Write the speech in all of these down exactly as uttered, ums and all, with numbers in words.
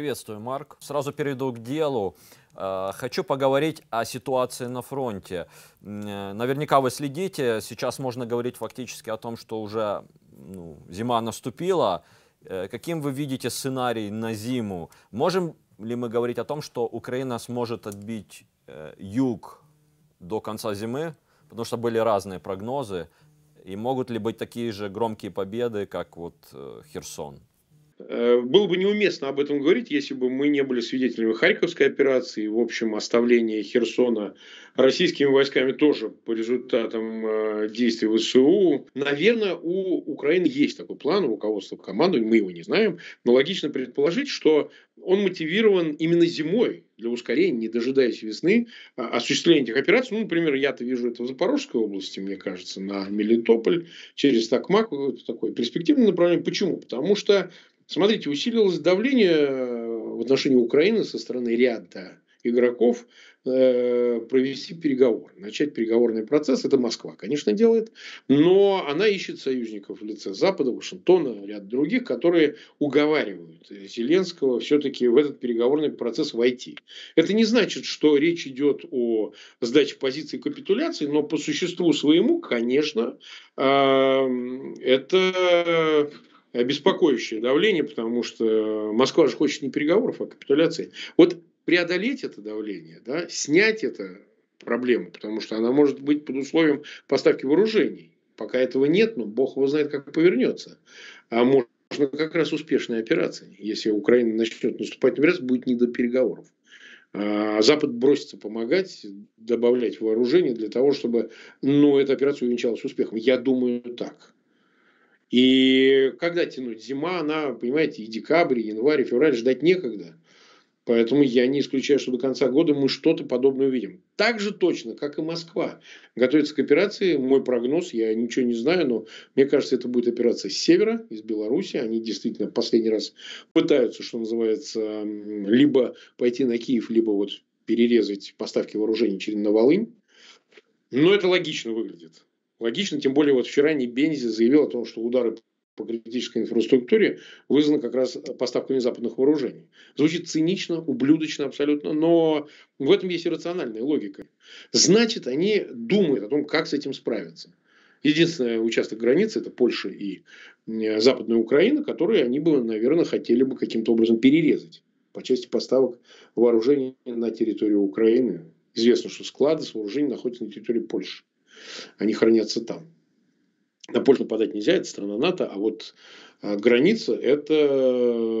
Приветствую, Марк. Сразу перейду к делу. Хочу поговорить о ситуации на фронте. Наверняка вы следите. Сейчас можно говорить фактически о том, что уже ну, зима наступила. Каким вы видите сценарий на зиму? Можем ли мы говорить о том, что Украина сможет отбить юг до конца зимы? Потому что были разные прогнозы. И могут ли быть такие же громкие победы, как вот Херсон? Было бы неуместно об этом говорить, если бы мы не были свидетелями Харьковской операции. В общем, оставление Херсона российскими войсками тоже по результатам действий ВСУ. Наверное, у Украины есть такой план, у руководства команды, мы его не знаем. Но логично предположить, что он мотивирован именно зимой для ускорения, не дожидаясь весны, осуществления этих операций. Ну, например, я-то вижу это в Запорожской области, мне кажется, на Мелитополь, через Токмак, такое перспективное направление. Почему? Потому что, смотрите, усилилось давление в отношении Украины со стороны ряда игроков провести переговоры, начать переговорный процесс. Это Москва, конечно, делает, но она ищет союзников в лице Запада, Вашингтона, ряд других, которые уговаривают Зеленского все-таки в этот переговорный процесс войти. Это не значит, что речь идет о сдаче позиций и капитуляции, но по существу своему, конечно, это беспокоящее давление, потому что Москва же хочет не переговоров, а капитуляции. Вот преодолеть это давление, да, снять эту проблему, потому что она может быть под условием поставки вооружений. Пока этого нет, но бог его знает, как повернется. А можно как раз успешные операции. Если Украина начнет наступать на Брянск, будет не до переговоров. А Запад бросится помогать, добавлять вооружение для того, чтобы ну, эта операция увенчалась успехом. Я думаю, так. И когда тянуть? Зима, она, понимаете, и декабрь, и январь, и февраль ждать некогда. Поэтому я не исключаю, что до конца года мы что-то подобное увидим. Так же точно, как и Москва. Готовится к операции. Мой прогноз, я ничего не знаю, но мне кажется, это будет операция с севера, из Беларуси. Они действительно в последний раз пытаются, что называется, либо пойти на Киев, либо вот перерезать поставки вооружений через Волынь. Но это логично выглядит. Логично, тем более вот вчера Небензи заявил о том, что удары по критической инфраструктуре вызваны как раз поставками западных вооружений. Звучит цинично, ублюдочно абсолютно, но в этом есть иррациональная логика. Значит, они думают о том, как с этим справиться. Единственный участок границы – это Польша и Западная Украина, которые они бы, наверное, хотели бы каким-то образом перерезать по части поставок вооружений на территорию Украины. Известно, что склады с вооружением находятся на территории Польши. Они хранятся там. На Польшу нападать нельзя, это страна НАТО, а вот граница – это,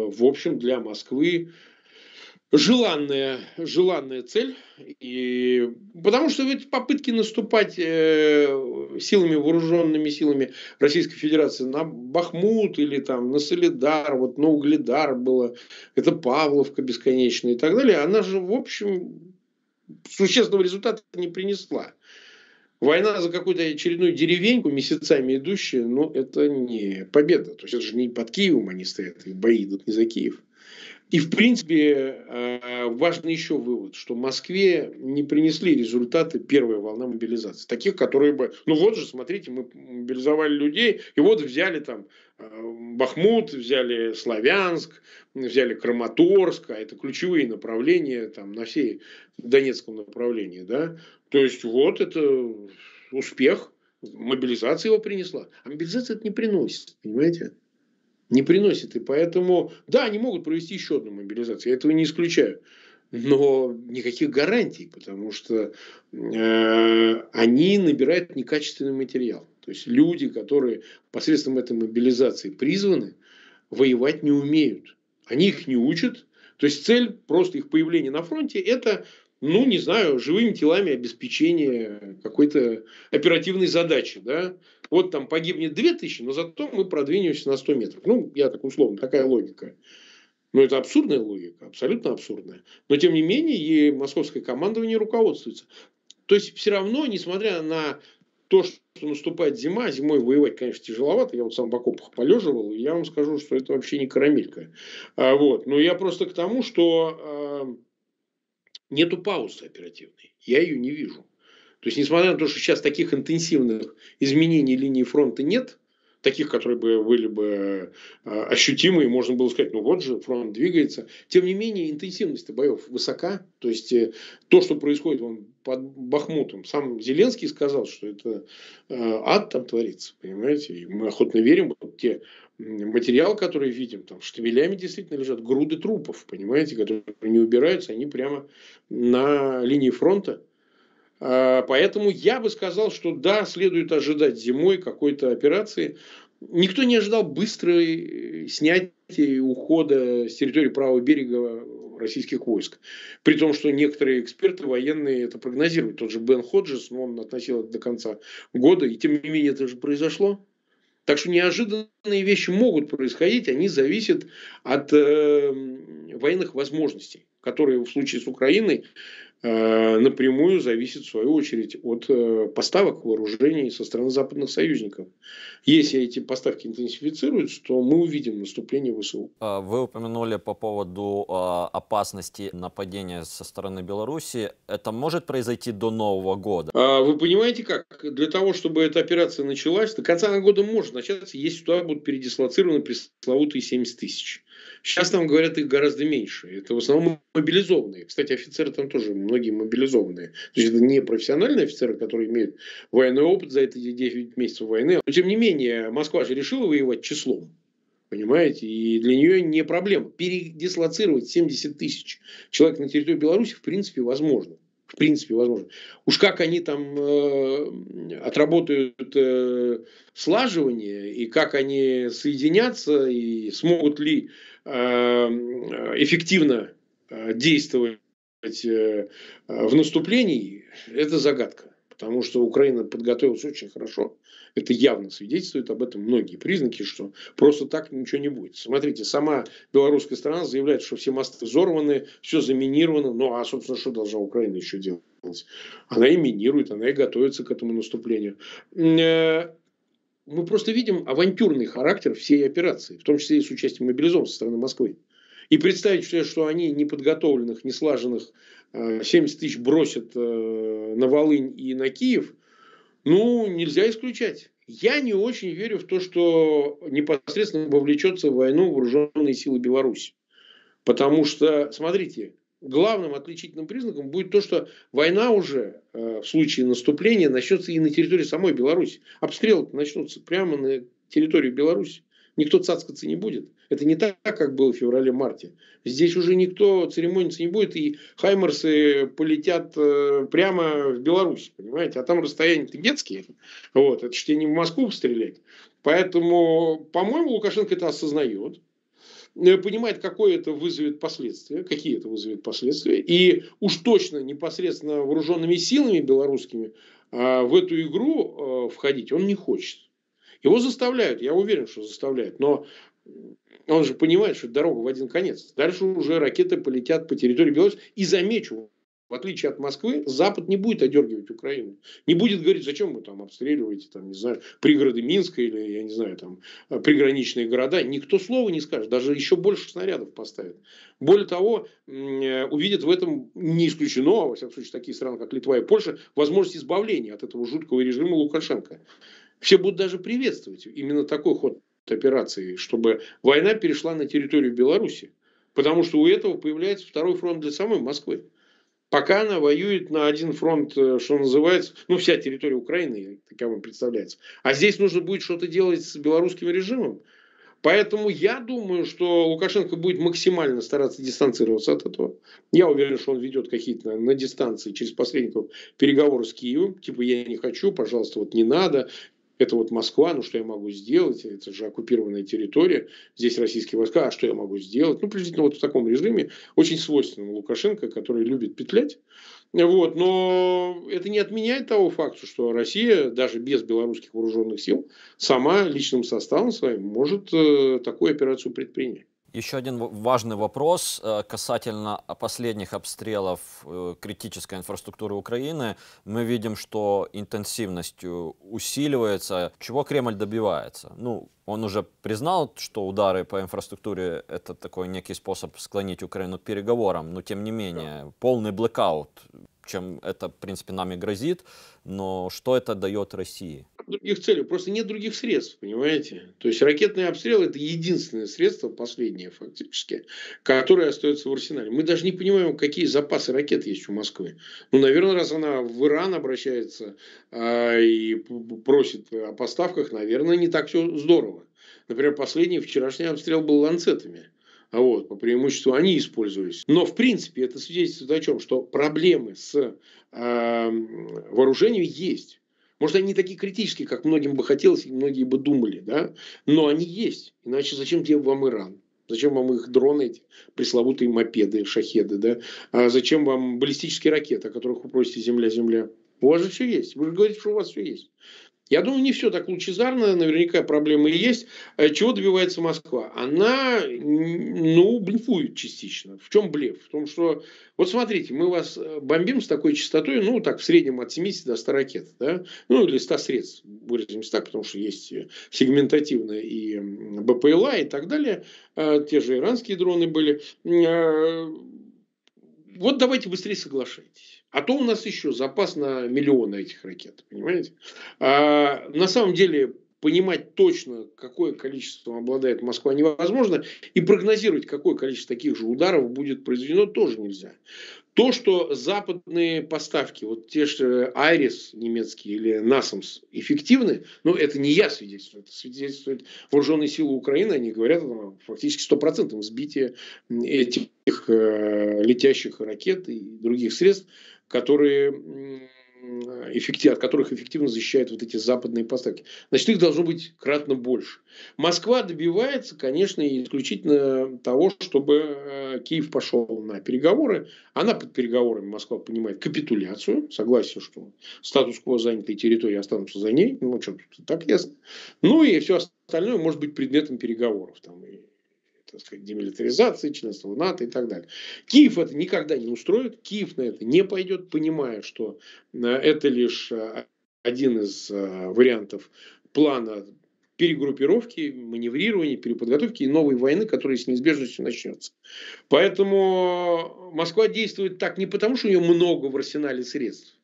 в общем, для Москвы желанная, желанная цель. И потому что ведь попытки наступать силами, вооруженными силами Российской Федерации на Бахмут или там, на Соледар, вот, на Угледар было, это Павловка бесконечная и так далее, она же, в общем, существенного результата не принесла. Война за какую-то очередную деревеньку, месяцами идущая, но это не победа. То есть, это же не под Киевом они стоят, и бои идут не за Киев. И, в принципе, важный еще вывод, что Москве не принесли результаты первая волна мобилизации. Таких, которые бы... Ну, вот же, смотрите, мы мобилизовали людей, и вот взяли там Бахмут, взяли Славянск, взяли Краматорск, а это ключевые направления там, на всей Донецком направлении, да. То есть, вот это успех. Мобилизация его принесла. А мобилизация это не приносит, понимаете? Не приносит. И поэтому, да, они могут провести еще одну мобилизацию. Я этого не исключаю. Но никаких гарантий, потому что э, они набирают некачественный материал. То есть, люди, которые посредством этой мобилизации призваны, воевать не умеют. Они их не учат. То есть, цель просто их появления на фронте – это... Ну, не знаю, живыми телами обеспечение какой-то оперативной задачи. Да? Вот там погибнет две тысячи, но зато мы продвинемся на сто метров. Ну, я так условно, такая логика. Но это абсурдная логика, абсолютно абсурдная. Но, тем не менее, и московское командование руководствуется. То есть, все равно, несмотря на то, что наступает зима, зимой воевать, конечно, тяжеловато. Я вот сам в окопах полеживал, и я вам скажу, что это вообще не карамелька. А, вот. Но я просто к тому, что... Нету паузы оперативной. Я ее не вижу. То есть, несмотря на то, что сейчас таких интенсивных изменений линии фронта нет, таких, которые бы были бы ощутимы, и можно было сказать, ну вот же, фронт двигается. Тем не менее, интенсивность боев высока. То есть, то, что происходит вон под Бахмутом, сам Зеленский сказал, что это ад там творится, понимаете, и мы охотно верим, вот те материалы, которые видим, там штабелями действительно лежат груды трупов, понимаете, которые не убираются, они прямо на линии фронта. Поэтому я бы сказал, что да, следует ожидать зимой какой-то операции. Никто не ожидал быстрой снятия ухода с территории правого берега российских войск. При том, что некоторые эксперты военные это прогнозируют. Тот же Бен Ходжес, но он относил это до конца года. И тем не менее это же произошло. Так что неожиданные вещи могут происходить. Они зависят от э, военных возможностей, которые в случае с Украиной напрямую зависит, в свою очередь, от поставок вооружений со стороны западных союзников. Если эти поставки интенсифицируются, то мы увидим наступление ВСУ. Вы упомянули по поводу опасности нападения со стороны Беларуси. Это может произойти до Нового года? Вы понимаете, как? Для того, чтобы эта операция началась, до конца года может начаться, если туда будут передислоцированы пресловутые семьдесят тысяч. Сейчас нам говорят, их гораздо меньше. Это в основном мобилизованные. Кстати, офицеры там тоже многие мобилизованные. То есть, это не профессиональные офицеры, которые имеют военный опыт за эти девять месяцев войны. Но, тем не менее, Москва же решила воевать числом. Понимаете? И для нее не проблема. Передислоцировать семьдесят тысяч человек на территорию Беларуси в принципе возможно. В принципе, возможно. Уж как они там э, отработают э, слаживание, и как они соединятся, и смогут ли э, эффективно э, действовать э, в наступлении, это загадка. Потому что Украина подготовилась очень хорошо. Это явно свидетельствует об этом многие признаки, что просто так ничего не будет. Смотрите, сама белорусская страна заявляет, что все мосты взорваны, все заминировано. Ну, а, собственно, что должна Украина еще делать? Она и минирует, она и готовится к этому наступлению. Мы просто видим авантюрный характер всей операции, в том числе и с участием мобилизованных со стороны Москвы. И представить, что они неподготовленных, неслаженных семьдесят тысяч бросят на Волынь и на Киев, ну, нельзя исключать. Я не очень верю в то, что непосредственно вовлечется в войну вооруженные силы Беларуси. Потому что, смотрите, главным отличительным признаком будет то, что война уже э, в случае наступления начнется и на территории самой Беларуси. Обстрелы начнутся прямо на территории Беларуси. Никто цацкаться не будет. Это не так, как было в феврале-марте. Здесь уже никто церемониться не будет, и хаймерсы полетят прямо в Беларусь, понимаете? А там расстояния-то детские. Вот. Это же тебе не в Москву стрелять. Поэтому, по-моему, Лукашенко это осознает, понимает, какое это вызовет последствия, какие это вызовет последствия. И уж точно непосредственно вооруженными силами белорусскими в эту игру входить он не хочет. Его заставляют, я уверен, что заставляют, но он же понимает, что дорога в один конец. Дальше уже ракеты полетят по территории Беларуси. И замечу, в отличие от Москвы, Запад не будет одергивать Украину. Не будет говорить, зачем вы там обстреливаете, там, не знаю, пригороды Минска или, я не знаю, там, приграничные города. Никто слова не скажет. Даже еще больше снарядов поставит. Более того, увидят в этом, не исключено, а во всяком случае, такие страны, как Литва и Польша, возможность избавления от этого жуткого режима Лукашенко. Все будут даже приветствовать именно такой ход операции, чтобы война перешла на территорию Беларуси. Потому что у этого появляется второй фронт для самой Москвы. Пока она воюет на один фронт, что называется, ну, вся территория Украины, таковым представляется. А здесь нужно будет что-то делать с белорусским режимом. Поэтому я думаю, что Лукашенко будет максимально стараться дистанцироваться от этого. Я уверен, что он ведет какие-то на, на дистанции через посредников переговоры с Киевом. Типа, я не хочу, пожалуйста, вот не надо. Это вот Москва, ну что я могу сделать? Это же оккупированная территория, здесь российские войска, а что я могу сделать? Ну, приблизительно вот в таком режиме, очень свойственному Лукашенко, который любит петлять. Вот. Но это не отменяет того факта, что Россия, даже без белорусских вооруженных сил, сама личным составом своим может такую операцию предпринять. Еще один важный вопрос касательно последних обстрелов критической инфраструктуры Украины. Мы видим, что интенсивность усиливается. Чего Кремль добивается? Ну, он уже признал, что удары по инфраструктуре – это такой некий способ склонить Украину к переговорам. Но, тем не менее, полный блэкаут, чем это, в принципе, нами грозит. Но что это дает России? других целей, просто нет других средств, понимаете? То есть ракетный обстрел – это единственное средство, последнее фактически, которое остается в арсенале. Мы даже не понимаем, какие запасы ракет есть у Москвы. Ну, наверное, раз она в Иран обращается э, и просит о поставках, наверное, не так все здорово. Например, последний вчерашний обстрел был ланцетами. А вот, по преимуществу они используются. Но, в принципе, это свидетельствует о чем? Что проблемы с э, вооружением есть. Может, они не такие критические, как многим бы хотелось, и многие бы думали, да? Но они есть. Иначе зачем тебе вам Иран? Зачем вам их дроны, эти пресловутые мопеды, шахеды, да? А зачем вам баллистические ракеты, о которых вы просите земля-земля? У вас же все есть. Вы же говорите, что у вас все есть. Я думаю, не все так лучезарно, наверняка проблемы есть. Чего добивается Москва? Она, ну, блефует частично. В чем блеф? В том, что, вот смотрите, мы вас бомбим с такой частотой, ну, так, в среднем от семидесяти до ста ракет, да? Ну, или ста средств, выразимся так, потому что есть сегментативные и БПЛА и так далее. Те же иранские дроны были. Вот давайте быстрее соглашайтесь. А то у нас еще запас на миллионы этих ракет, понимаете? А на самом деле понимать точно, какое количество обладает Москва, невозможно. И прогнозировать, какое количество таких же ударов будет произведено, тоже нельзя. То, что западные поставки, вот те же Айрис немецкие или Насамс, эффективны, но это не я свидетельствую, это свидетельствует вооруженные силы Украины, они говорят о фактически стопроцентном сбитии этих э, летящих ракет и других средств, которые, эффектив, от которых эффективно защищают вот эти западные поставки. Значит, их должно быть кратно больше. Москва добивается, конечно, исключительно того, чтобы Киев пошел на переговоры. Она под переговорами, Москва понимает, капитуляцию, согласие, что статус-кво занятые территории останутся за ней. Ну, что тут так ясно. Ну, и все остальное может быть предметом переговоров. Там, и, так сказать, демилитаризации, членство в НАТО и так далее. Киев это никогда не устроит. Киев на это не пойдет, понимая, что это лишь один из вариантов плана перегруппировки, маневрирования, переподготовки и новой войны, которая с неизбежностью начнется. Поэтому Москва действует так не потому, что у нее много в арсенале средств,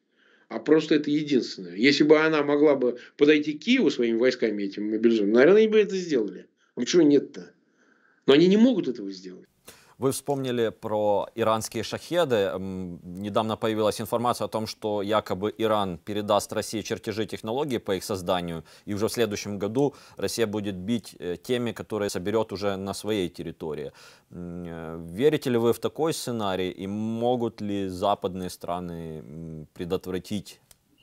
а просто это единственное. Если бы она могла бы подойти к Киеву своими войсками этим мобилизованными, наверное, они бы это сделали. А почему нет-то? Но они не могут этого сделать. Вы вспомнили про иранские шахеды. Недавно появилась информация о том, что якобы Иран передаст России чертежи технологий по их созданию. И уже в следующем году Россия будет бить теми, которые соберет уже на своей территории. Верите ли вы в такой сценарий? И могут ли западные страны предотвратить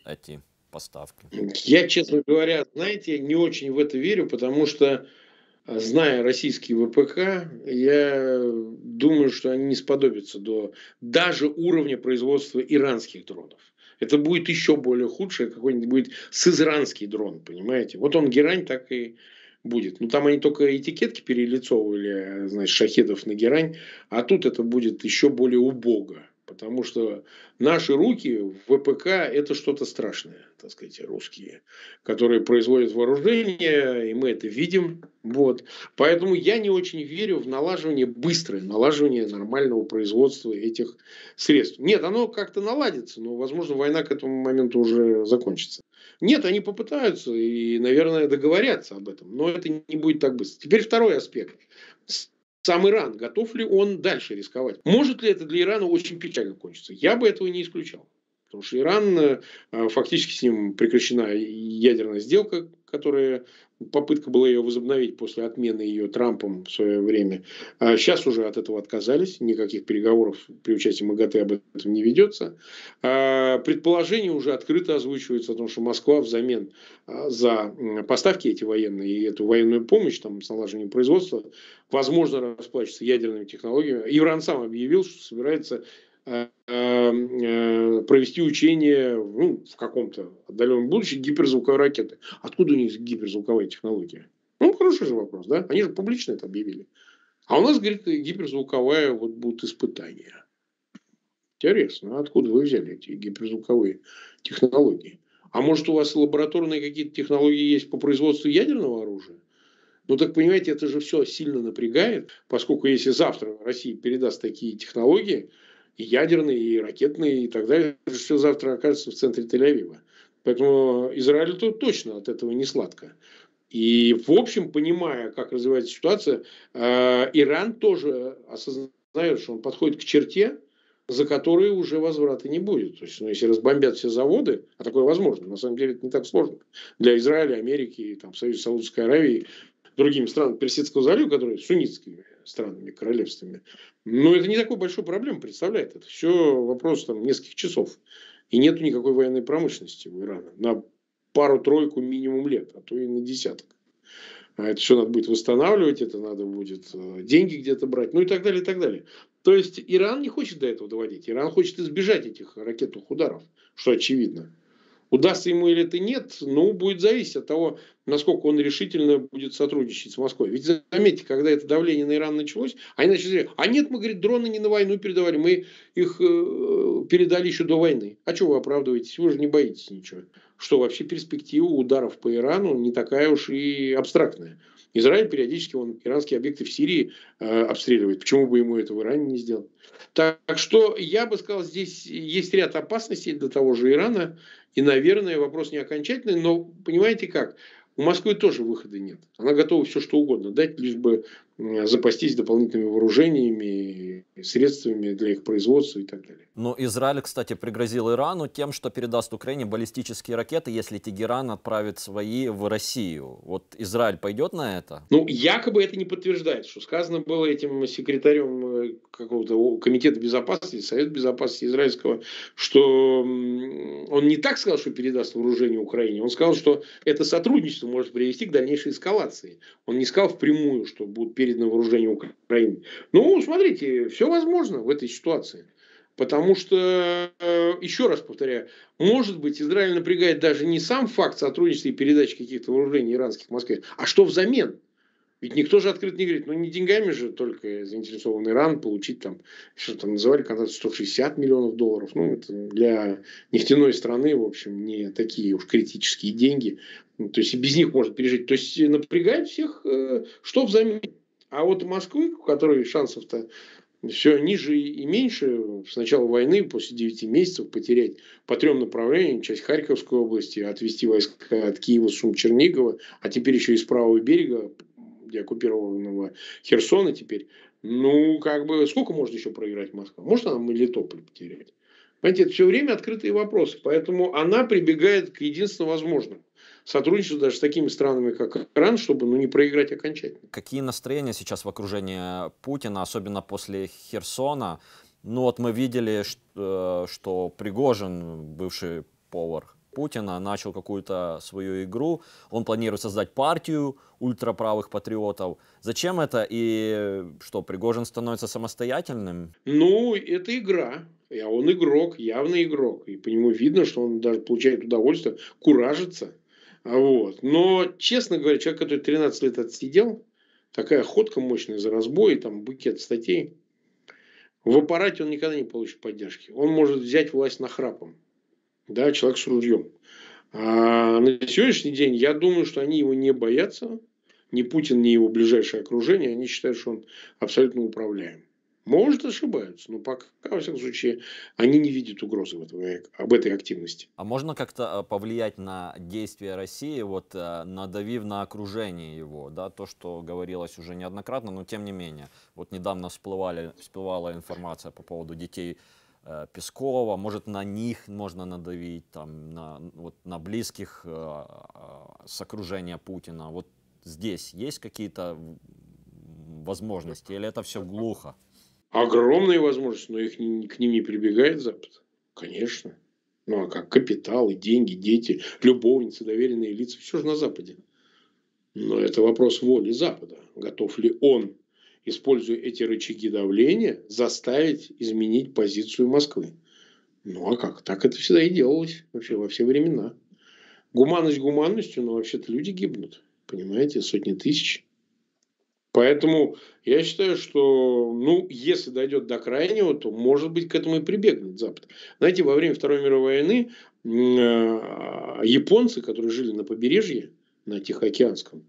эти поставки? Я, честно говоря, знаете, не очень в это верю, потому что, зная российские ВПК, я думаю, что они не сподобятся до даже уровня производства иранских дронов. Это будет еще более худшее, какой-нибудь будет сызранский дрон, понимаете? Вот он, Герань, так и будет. Ну, там они только этикетки перелицовывали, значит, шахедов на Герань, а тут это будет еще более убого. Потому что наши руки в ВПК – это что-то страшное, так сказать, русские, которые производят вооружение, и мы это видим. Вот. Поэтому я не очень верю в налаживание, быстрое налаживание нормального производства этих средств. Нет, оно как-то наладится, но, возможно, война к этому моменту уже закончится. Нет, они попытаются и, наверное, договорятся об этом, но это не будет так быстро. Теперь второй аспект. Сам Иран, готов ли он дальше рисковать? Может ли это для Ирана очень печально кончиться? Я бы этого не исключал. Потому что Иран, фактически с ним прекращена ядерная сделка, которая попытка была ее возобновить после отмены ее Трампом в свое время. Сейчас уже от этого отказались. Никаких переговоров при участии МАГАТЭ об этом не ведется. Предположение уже открыто озвучивается о том, что Москва взамен за поставки эти военные и эту военную помощь там, с налаживанием производства, возможно, расплачивается ядерными технологиями. Иран сам объявил, что собирается провести учение, ну, в каком-то отдаленном будущем гиперзвуковой ракеты. Откуда у них гиперзвуковая технология? Ну, хороший же вопрос, да? Они же публично это объявили. А у нас, говорит, гиперзвуковая, вот будут испытания. Интересно, откуда вы взяли эти гиперзвуковые технологии? А может, у вас лабораторные какие-то технологии есть по производству ядерного оружия? Ну, так, понимаете, это же все сильно напрягает, поскольку если завтра Россия передаст такие технологии, и ядерные, и ракетные, и так далее, что завтра окажется в центре Тель-Авива. Поэтому Израилю тут точно от этого не сладко. И, в общем, понимая, как развивается ситуация, Иран тоже осознает, что он подходит к черте, за которой уже возврата не будет. То есть, ну, если разбомбят все заводы, а такое возможно, на самом деле это не так сложно. Для Израиля, Америки, там, Союза Саудовской Аравии, другими странами Персидского залива, которые суннитскими странами, королевствами. Но это не такой большой проблем представляет. Это все вопрос там, нескольких часов. И нет никакой военной промышленности у Ирана на пару-тройку минимум лет, а то и на десяток. А это все надо будет восстанавливать, это надо будет деньги где-то брать, ну и так далее, и так далее. То есть Иран не хочет до этого доводить. Иран хочет избежать этих ракетных ударов, что очевидно. Удастся ему или это нет, ну, будет зависеть от того, насколько он решительно будет сотрудничать с Москвой. Ведь заметьте, когда это давление на Иран началось, они начали говорить, а нет, мы, говорит, дроны не на войну передавали, мы их э, передали еще до войны. А что вы оправдываетесь? Вы же не боитесь ничего. Что вообще перспектива ударов по Ирану не такая уж и абстрактная. Израиль периодически он иранские объекты в Сирии э, обстреливает. Почему бы ему это в Иране не сделать? Так, так что я бы сказал, здесь есть ряд опасностей для того же Ирана. И, наверное, вопрос не окончательный. Но понимаете как? У Москвы тоже выхода нет. Она готова все что угодно дать, лишь бы запастись дополнительными вооружениями, средствами для их производства и так далее. Но Израиль, кстати, пригрозил Ирану тем, что передаст Украине баллистические ракеты, если Тегеран отправит свои в Россию. Вот Израиль пойдет на это? Ну, якобы это не подтверждается, что сказано было этим секретарем какого-то комитета безопасности, Совета безопасности израильского, что он не так сказал, что передаст вооружение Украине, он сказал, что это сотрудничество может привести к дальнейшей эскалации. Он не сказал впрямую, что будут передано вооружение Украине. Ну, смотрите, все возможно в этой ситуации. Потому что, еще раз повторяю, может быть, Израиль напрягает даже не сам факт сотрудничества и передачи каких-то вооружений иранских в Москве, а что взамен. Ведь никто же открыто не говорит, ну не деньгами же только заинтересован Иран получить там, что там называли, когда-то сто шестьдесят миллионов долларов. Ну, это для нефтяной страны, в общем, не такие уж критические деньги. Ну, то есть, и без них можно пережить. То есть, напрягает всех, что взамен. А вот Москвы, у которой шансов-то все ниже и меньше, с начала войны, после девяти месяцев потерять по трем направлениям, часть Харьковской области, отвести войска от Киева, Сум, Чернигова, а теперь еще и с правого берега, оккупированного Херсона теперь, ну, как бы, сколько может еще проиграть Москва? Может, она Мелитополь потерять? Понимаете, это все время открытые вопросы. Поэтому она прибегает к единственно возможному. Сотрудничество даже с такими странами, как Иран, чтобы, ну, не проиграть окончательно. Какие настроения сейчас в окружении Путина, особенно после Херсона? Ну, вот мы видели, что, что Пригожин, бывший повар Путина, начал какую-то свою игру. Он планирует создать партию ультраправых патриотов. Зачем это? И что, Пригожин становится самостоятельным? Ну, это игра. А он игрок, явный игрок. И по нему видно, что он даже получает удовольствие, куражится. Вот. Но, честно говоря, человек, который тринадцать лет отсидел, такая ходка мощная за разбой, там букет статей, в аппарате он никогда не получит поддержки. Он может взять власть нахрапом. Да, человек с ружьем. А на сегодняшний день я думаю, что они его не боятся. Ни Путин, ни его ближайшее окружение. Они считают, что он абсолютно управляем. Может, ошибаются, но пока, во всяком случае, они не видят угрозы в этого, об этой активности. А можно как-то повлиять на действия России, вот, надавив на окружение его? Да, то, что говорилось уже неоднократно, но тем не менее. Вот недавно всплывали, всплывала информация по поводу детей Пескова, может, на них можно надавить, там, на, вот, на близких э, с окружения Путина. Вот здесь есть какие-то возможности или это все глухо? Огромные возможности, но их не, к ним не прибегает Запад. Конечно. Ну, а как капиталы, деньги, дети, любовницы, доверенные лица, все же на Западе. Но это вопрос воли Запада. Готов ли он, используя эти рычаги давления, заставить изменить позицию Москвы. Ну, а как? Так это всегда и делалось вообще во все времена. Гуманность гуманностью, но вообще-то люди гибнут. Понимаете? Сотни тысяч. Поэтому я считаю, что, ну, если дойдет до крайнего, то, может быть, к этому и прибегнет Запад. Знаете, во время Второй мировой войны японцы, которые жили на побережье, на Тихоокеанском,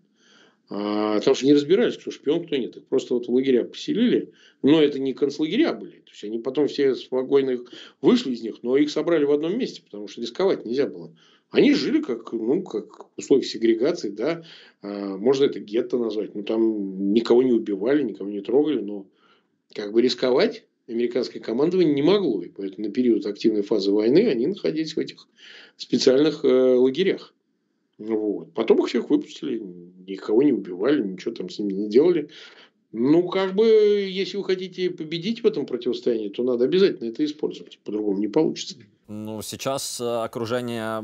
потому что не разбирались, кто шпион, кто нет. Их просто вот в лагеря поселили. Но это не концлагеря были. То есть, они потом все спокойно вышли из них. Но их собрали в одном месте, потому что рисковать нельзя было. Они жили как, ну, как в условиях сегрегации, да, можно это гетто назвать, но там никого не убивали, никого не трогали, но как бы рисковать американское командование не могло, и поэтому на период активной фазы войны они находились в этих специальных э, лагерях. Вот. Потом их всех выпустили, никого не убивали, ничего там с ними не делали. Ну, как бы, если вы хотите победить в этом противостоянии, то надо обязательно это использовать, по-другому не получится. Ну, сейчас окружение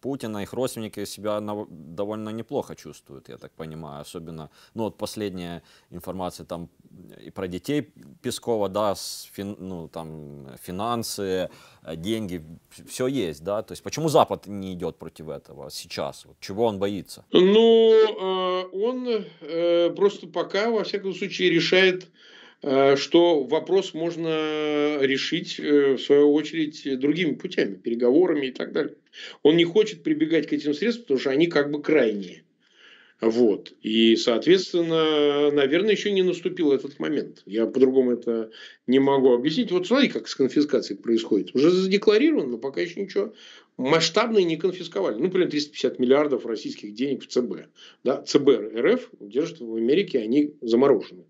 Путина, их родственники себя довольно неплохо чувствуют, я так понимаю, особенно, ну, вот последняя информация там и про детей Пескова, да, с фин, ну, там, финансы, деньги, все есть, да, то есть почему Запад не идет против этого сейчас, вот, чего он боится? Ну, он просто пока, во всяком случае, решает, что вопрос можно решить, в свою очередь, другими путями, переговорами и так далее. Он не хочет прибегать к этим средствам, потому что они как бы крайние. Вот. И, соответственно, наверное, еще не наступил этот момент. Я по-другому это не могу объяснить. Вот смотри, как с конфискацией происходит. Уже задекларировано, но пока еще ничего. Масштабно не конфисковали. Ну, примерно триста пятьдесят миллиардов российских денег в ЦБ. Да? ЦБ РФ держит в Америке, они заморожены.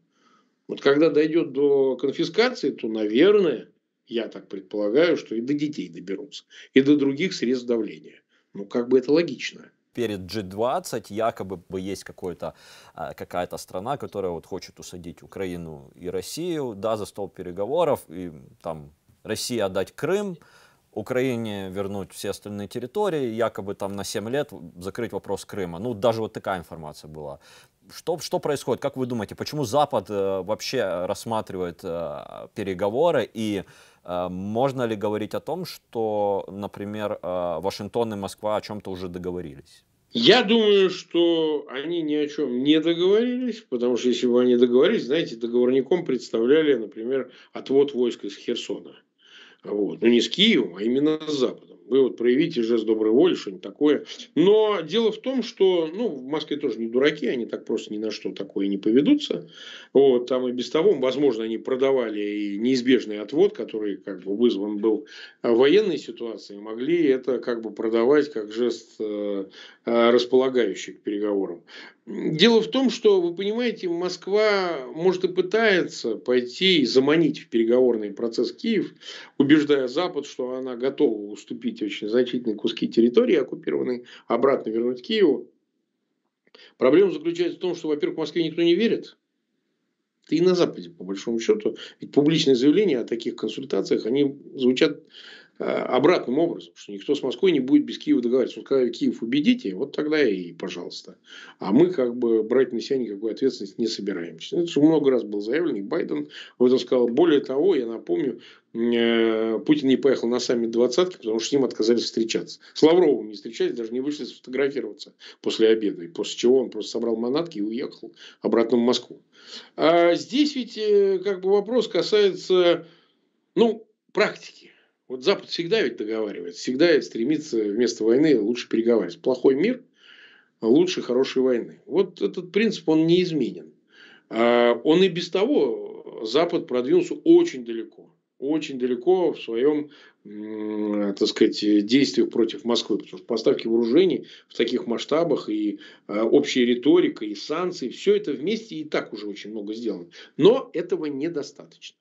Вот когда дойдет до конфискации, то, наверное, я так предполагаю, что и до детей доберутся, и до других средств давления. Ну, как бы это логично. Перед джи двадцать якобы есть какая-то страна, которая вот хочет усадить Украину и Россию, да, за стол переговоров, и там России отдать Крым, Украине вернуть все остальные территории, якобы там на семь лет закрыть вопрос Крыма. Ну, даже вот такая информация была. Что, что происходит? Как вы думаете, почему Запад э, вообще рассматривает э, переговоры? И э, можно ли говорить о том, что, например, э, Вашингтон и Москва о чем-то уже договорились? Я думаю, что они ни о чем не договорились, потому что если бы они договорились, знаете, договорником представляли, например, отвод войск из Херсона. Вот. Ну, не с Киевом, а именно с Западом. Вы вот проявите жест доброй воли, что-нибудь такое. Но дело в том, что, ну, в Москве тоже не дураки, они так просто ни на что такое не поведутся. Вот, там и без того, возможно, они продавали и неизбежный отвод, который как бы вызван был военной ситуацией, могли это как бы продавать как жест, располагающий к переговорам. Дело в том, что, вы понимаете, Москва, может, и пытается пойти и заманить в переговорный процесс Киев, убеждая Запад, что она готова уступить очень значительные куски территории оккупированные, обратно вернуть Киеву. Проблема заключается в том, что, во-первых, в Москве никто не верит. Да и на Западе, по большому счету. Ведь публичные заявления о таких консультациях, они звучат э, обратным образом. Что никто с Москвой не будет без Киева договариваться. Вот когда Киев убедите, вот тогда и пожалуйста. А мы как бы брать на себя никакую ответственность не собираемся. Это же много раз был заявлено, и Байден об этом сказал. Более того, я напомню, Путин не поехал на саммит двадцатки, потому что с ним отказались встречаться. С Лавровым не встречались, даже не вышли сфотографироваться после обеда. И после чего он просто собрал манатки и уехал обратно в Москву. А здесь ведь как бы вопрос касается, ну, практики. Вот Запад всегда ведь договаривается, всегда стремится вместо войны лучше переговаривать. Плохой мир лучше хорошей войны. Вот этот принцип, он неизменен. Он и без того, Запад продвинулся очень далеко. Очень далеко в своем, так сказать, действиях против Москвы. Потому что поставки вооружений в таких масштабах, и общая риторика, и санкции, все это вместе и так уже очень много сделано. Но этого недостаточно.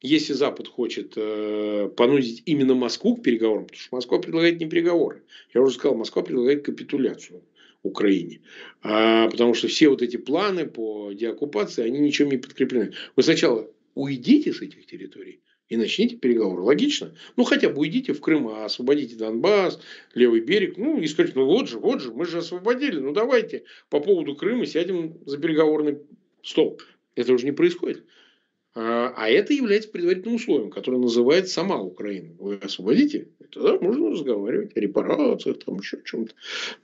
Если Запад хочет понудить именно Москву к переговорам, потому что Москва предлагает не переговоры. Я уже сказал, Москва предлагает капитуляцию Украине. А, потому что все вот эти планы по деоккупации, они ничем не подкреплены. Вы сначала уйдите с этих территорий и начните переговоры. Логично. Ну, хотя бы уйдите в Крым, а освободите Донбасс, левый берег. Ну, и скажите, ну, вот же, вот же, мы же освободили. Ну, давайте по поводу Крыма сядем за переговорный стол. Это уже не происходит. А это является предварительным условием, которое называет сама Украина. Вы освободите, тогда можно разговаривать о репарациях, там еще о чем-то.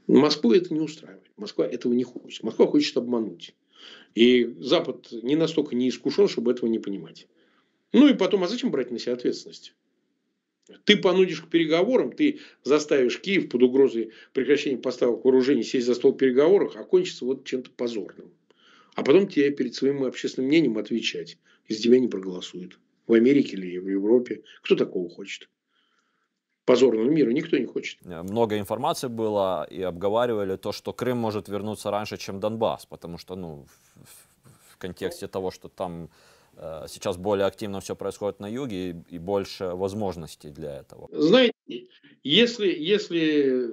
Москву это не устраивает. Москва этого не хочет. Москва хочет обмануть. И Запад не настолько не искушен, чтобы этого не понимать. Ну и потом, а зачем брать на себя ответственность? Ты понудишь к переговорам, ты заставишь Киев под угрозой прекращения поставок вооружений сесть за стол переговоров, а кончится вот чем-то позорным. А потом тебе перед своим общественным мнением отвечать. Из тебя не проголосуют. В Америке или в Европе. Кто такого хочет? позорному миру никто не хочет. Много информации было и обговаривали то, что Крым может вернуться раньше, чем Донбасс, потому что ну, в контексте того, что там э, сейчас более активно все происходит на юге и, и больше возможностей для этого. Знаете, если, если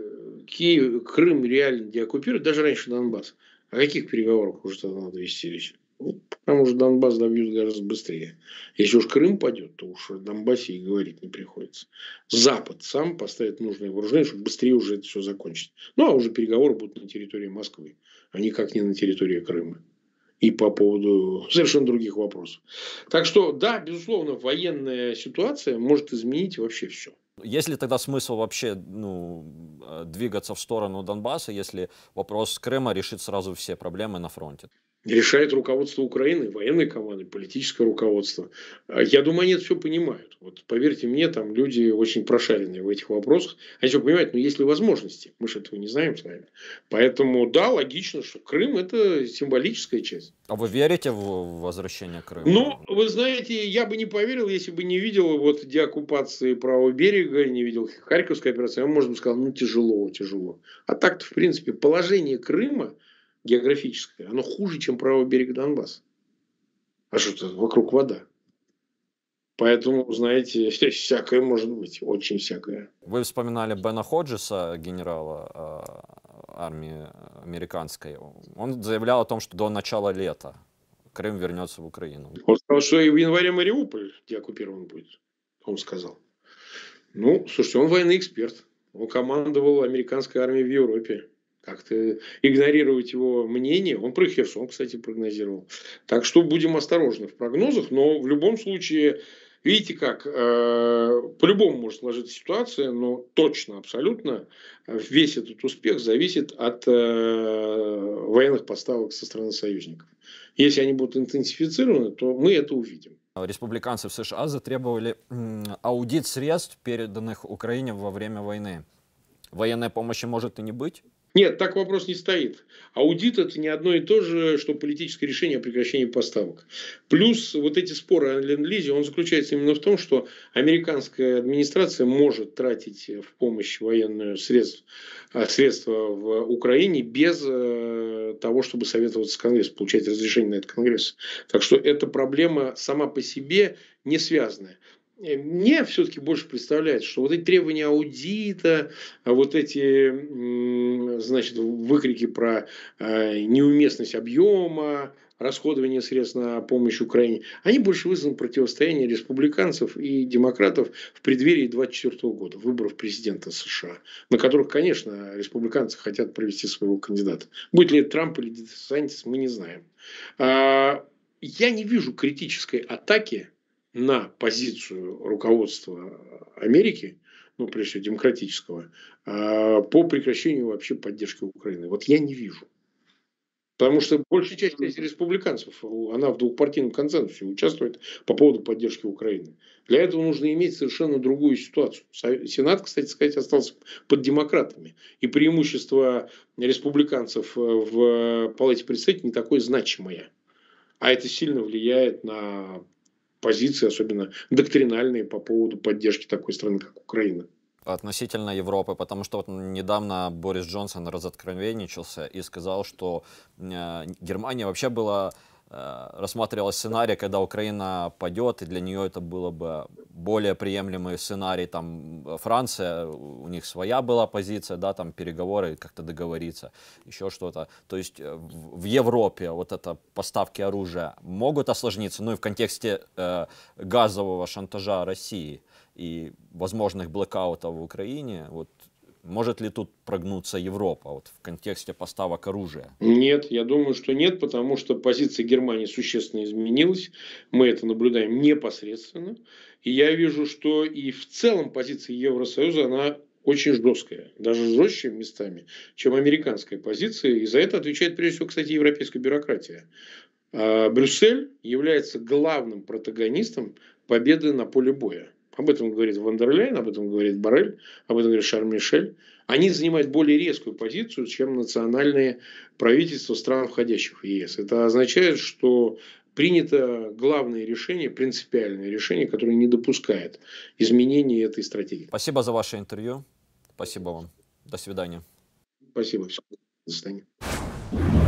Киев, Крым реально деоккупирует, даже раньше Донбасс, о каких переговорах уже надо вести речь? Ну, потому что Донбасс добьют гораздо быстрее. Если уж Крым падет, то уж о Донбассе и говорить не приходится. Запад сам поставит нужные вооружения, чтобы быстрее уже это все закончить. Ну, а уже переговоры будут на территории Москвы, а никак не на территории Крыма. И по поводу совершенно других вопросов. Так что, да, безусловно, военная ситуация может изменить вообще все. Есть ли тогда смысл вообще ну, двигаться в сторону Донбасса, если вопрос Крыма решит сразу все проблемы на фронте? Решает руководство Украины, военной команды, политическое руководство. Я думаю, они это все понимают. Вот, поверьте мне, там люди очень прошаренные в этих вопросах. Они все понимают, но есть ли возможности? Мы же этого не знаем с вами. Поэтому, да, логично, что Крым – это символическая часть. А вы верите в возвращение Крыма? Ну, вы знаете, я бы не поверил, если бы не видел вот деоккупации правого берега, не видел Харьковской операции. Я, может быть, сказал, ну, тяжело, тяжело. А так-то, в принципе, положение Крыма географическое, оно хуже, чем правый берег Донбасса. А что вокруг вода. Поэтому, знаете, всякое может быть, очень всякое. Вы вспоминали Бена Ходжеса, генерала э, армии американской. Он заявлял о том, что до начала лета Крым вернется в Украину. Он сказал, что и в январе Мариуполь деоккупирован будет. Он сказал. Ну, слушайте, он военный эксперт. Он командовал американской армией в Европе. Как-то игнорировать его мнение. Он про Херсон, кстати, прогнозировал. Так что будем осторожны в прогнозах. Но в любом случае, видите как, э, по-любому может сложиться ситуация, но точно, абсолютно, весь этот успех зависит от э, военных поставок со стороны союзников. Если они будут интенсифицированы, то мы это увидим. Республиканцы в США затребовали аудит средств, переданных Украине во время войны. Военной помощи может и не быть? Нет, так вопрос не стоит. Аудит – это не одно и то же, что политическое решение о прекращении поставок. Плюс вот эти споры о ленд-лизе, он заключается именно в том, что американская администрация может тратить в помощь военные средства, средства в Украине без того, чтобы советоваться с Конгрессом, получать разрешение на этот Конгресс. Так что эта проблема сама по себе не связанная. Мне все-таки больше представляет, что вот эти требования аудита, вот эти, значит, выкрики про неуместность объема, расходование средств на помощь Украине, они больше вызваны противостоянием республиканцев и демократов в преддверии две тысячи двадцать четвёртого года, выборов президента США, на которых, конечно, республиканцы хотят провести своего кандидата. Будет ли это Трамп или Десантис, мы не знаем. Я не вижу критической атаки на позицию руководства Америки, ну, прежде всего, демократического, по прекращению вообще поддержки Украины. Вот я не вижу. Потому что большая часть республиканцев, она в двухпартийном консенсусе участвует по поводу поддержки Украины. Для этого нужно иметь совершенно другую ситуацию. Сенат, кстати сказать, остался под демократами. И преимущество республиканцев в Палате представителей не такое значимое. А это сильно влияет на позиции, особенно доктринальные, по поводу поддержки такой страны, как Украина. Относительно Европы, потому что вот недавно Борис Джонсон разоткровенничался и сказал, что Германия вообще была, рассматривала сценарий, когда Украина падет, и для нее это было бы более приемлемый сценарий. Там Франция, у них своя была позиция, да, там переговоры, как-то договориться, еще что-то. То есть в Европе вот это поставки оружия могут осложниться, ну и в контексте э, газового шантажа России и возможных блэкаутов в Украине, вот. Может ли тут прогнуться Европа вот, в контексте поставок оружия? Нет, я думаю, что нет, потому что позиция Германии существенно изменилась. Мы это наблюдаем непосредственно. И я вижу, что и в целом позиция Евросоюза, она очень жесткая. Даже жестче местами, чем американская позиция. И за это отвечает, прежде всего, кстати, европейская бюрократия. А Брюссель является главным протагонистом победы на поле боя. Об этом говорит Ван дер Ляйен, об этом говорит Боррель, об этом говорит Шарль Мишель. Они занимают более резкую позицию, чем национальные правительства стран, входящих в Е С. Это означает, что принято главное решение, принципиальное решение, которое не допускает изменений этой стратегии. Спасибо за ваше интервью. Спасибо вам. До свидания. Спасибо. До свидания.